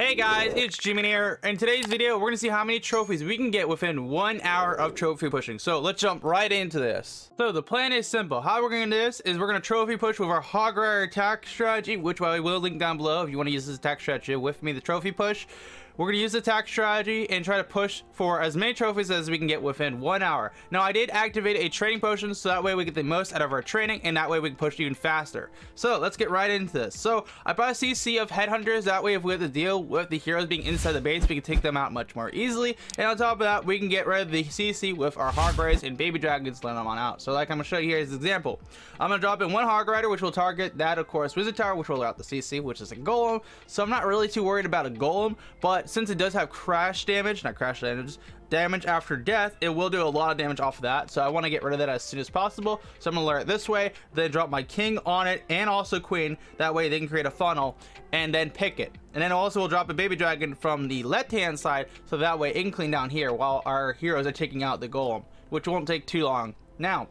Hey guys, it's Jimmy here. In today's video, we're gonna see how many trophies we can get within 1 hour of trophy pushing. So let's jump right into this. So the plan is simple. How we're gonna do this is we're gonna trophy push with our Hog Rider attack strategy, which I will link down below if you want to use this attack strategy with me, the trophy push. We're gonna use the attack strategy and try to push for as many trophies as we can get within 1 hour. Now I did activate a training potion, so that way we get the most out of our training, and that way we can push even faster. So let's get right into this. So I bought a CC of headhunters. That way if we have to deal with the heroes being inside the base, we can take them out much more easily. And on top of that, we can get rid of the CC with our Hog Riders and baby dragons, let them on out. So like I'm gonna show you here as an example, I'm gonna drop in one Hog Rider, which will target that, of course, Wizard Tower, which will allow the CC, which is a golem. So I'm not really too worried about a golem, but since it does have damage after death, it will do a lot of damage off of that, so I want to get rid of that as soon as possible. So I'm gonna lure it this way, then drop my king on it and also queen. That way they can create a funnel and then pick it, and then also we'll drop a baby dragon from the left hand side, so that way it can clean down here while our heroes are taking out the golem, which won't take too long. Now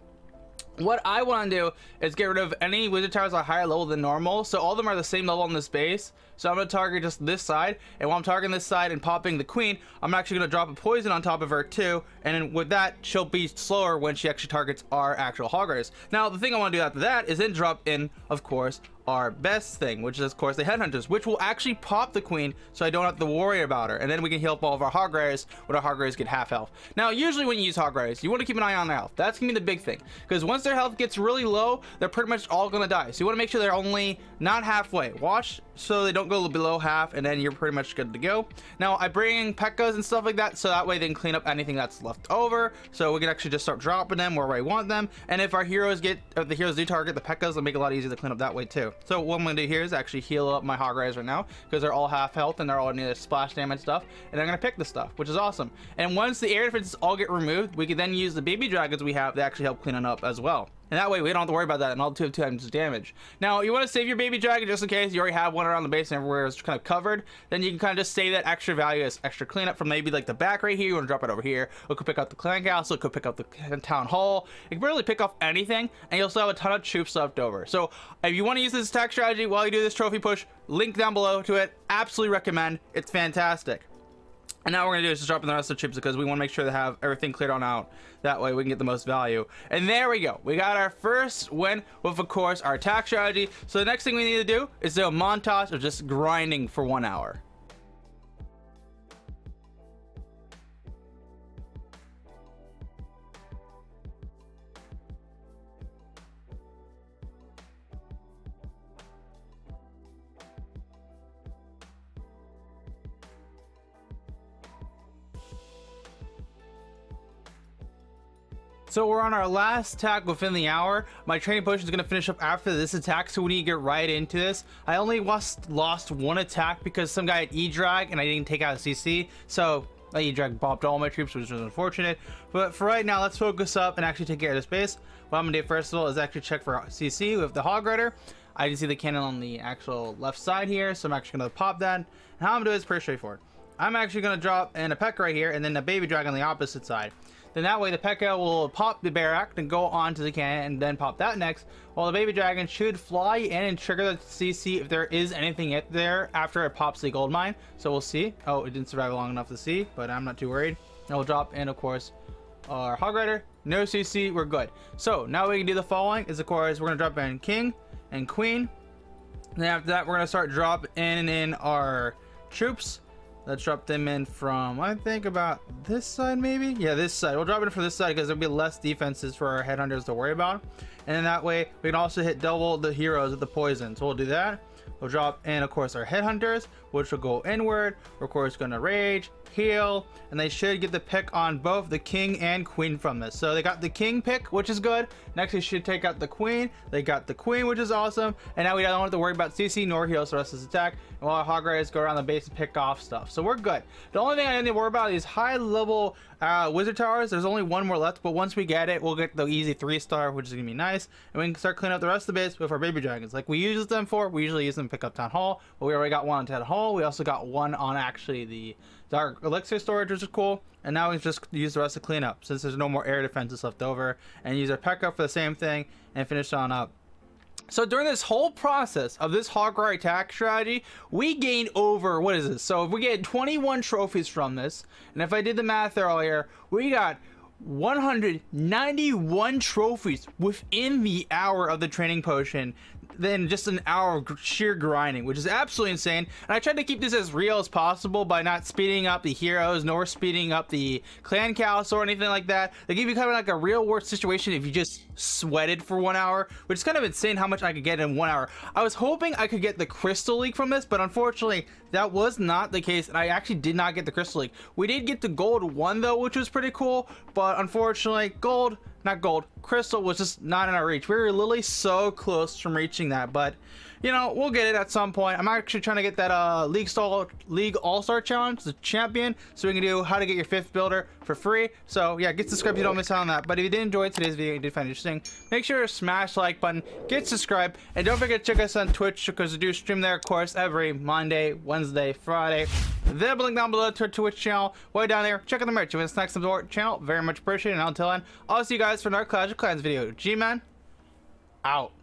what I want to do is get rid of any wizard towers at a higher level than normal. So all of them are the same level on this base. So I'm going to target just this side. And while I'm targeting this side and popping the queen, I'm actually going to drop a poison on top of her too. And then with that, she'll be slower when she actually targets our actual Hog Riders. Now, the thing I want to do after that is then drop in, of course, our best thing, which is of course the headhunters, which will actually pop the queen, so I don't have to worry about her, and then we can heal up all of our Hog Riders when our Hog Riders get half health. Now usually when you use Hog Riders, you want to keep an eye on their health. That's gonna be the big thing, because once their health gets really low, they're pretty much all gonna die. So you want to make sure they're only not halfway. Watch so they don't go below half, and then you're pretty much good to go. Now I bring P.E.K.K.As and stuff like that, so that way they can clean up anything that's left over, so we can actually just start dropping them where I want them. And if our heroes get, if the heroes do target the P.E.K.K.As, it'll make it a lot easier to clean up that way too. So what I'm gonna do here is actually heal up my Hog Riders right now, because they're all half health and they're all near splash damage stuff, and I'm gonna pick the stuff, which is awesome. And once the air defenses all get removed, we can then use the baby dragons we have to actually help clean it up as well. And that way we don't have to worry about that and all 2 times damage. Now you want to save your baby dragon just in case you already have one around the base and everywhere is kind of covered. Then you can kind of just save that extra value as extra cleanup from maybe like the back right here. You want to drop it over here. It could pick up the clan castle. It could pick up the town hall. It can really pick off anything, and you'll still have a ton of troops left over. So if you want to use this attack strategy while you do this trophy push, link down below to it. Absolutely recommend. It's fantastic. And now what we're gonna do is just drop in the rest of the troops, because we want to make sure they have everything cleared on out. That way we can get the most value. And there we go. We got our first win with, of course, our attack strategy. So the next thing we need to do is do a montage of just grinding for 1 hour. So we're on our last attack within the hour. My training potion is going to finish up after this attack, so we need to get right into this. I only lost one attack because some guy had E-Drag and I didn't take out a CC, so that E-Drag bopped all my troops, which was unfortunate. But for right now, let's focus up and actually take care of this base. What I'm going to do first of all is actually check for CC with the Hog Rider. I can see the cannon on the actual left side here, so I'm actually going to pop that. And how I'm going to do it is pretty straightforward. I'm actually going to drop in a P.E.K.K.A right here, and then a baby dragon on the opposite side. Then that way the P.E.K.K.A will pop the barrack, then go onto the cannon, and then pop that next, while the baby dragon should fly in and trigger the CC if there is anything in there after it pops the gold mine. So we'll see. Oh, it didn't survive long enough to see, but I'm not too worried. And we'll drop in, of course, our Hog Rider. No CC, we're good. So now we can do the following is, of course, we're going to drop in king and queen. Then after that, we're going to start dropping in our troops. Let's drop them in from, I think, about this side, maybe? Yeah, this side. We'll drop it from this side because there'll be less defenses for our headhunters to worry about. And then that way, we can also hit double the heroes with the poison. So we'll do that. We'll drop in, of course, our headhunters, which will go inward. We're, of course, going to rage, heal, and they should get the pick on both the king and queen from this. So they got the king pick, which is good. Next, they should take out the queen. They got the queen, which is awesome. And now we don't have to worry about CC nor heals the rest of his attack. While our Hog Riders go around the base and pick off stuff. So we're good. The only thing I need to worry about is high level wizard towers. There's only one more left, but once we get it, we'll get the easy 3-star, which is gonna be nice, and we can start cleaning up the rest of the base with our baby dragons like we use them for. We usually use them to pick up town hall, but we already got one on town hall. We also got one on actually the dark elixir storage, which is cool. And now we just use the rest to clean up, since there's no more air defenses left over, and use our P.E.K.K.A for the same thing and finish on up. So during this whole process of this Hog Rider attack strategy, we gained over, what is this? So if we get 21 trophies from this, and if I did the math earlier, we got 191 trophies within the hour of the training potion, then just an hour of sheer grinding, which is absolutely insane. And I tried to keep this as real as possible by not speeding up the heroes nor speeding up the clan cows or anything like that. They give you kind of like a real world situation if you just sweated for 1 hour, which is kind of insane how much I could get in 1 hour. I was hoping I could get the crystal leak from this, but unfortunately that was not the case, and I actually did not get the crystal leak. We did get the gold one though, which was pretty cool, but unfortunately crystal was just not in our reach. We were literally so close from reaching that, but you know, we'll get it at some point. I'm actually trying to get that league all-star challenge, the champion, so we can do how to get your 5th builder for free. So yeah, get subscribed if you don't miss out on that. But if you did enjoy today's video, you did find it interesting, make sure to smash the like button, get subscribed, and don't forget to check us on Twitch, because we do stream there, of course, every Monday, Wednesday, Friday. There'll be a link down below to our Twitch channel. Way down there, check out the merch. If you want to snack some to our channel, very much appreciated. And until then, I'll see you guys for another Clash of Clans video. G-Man, out.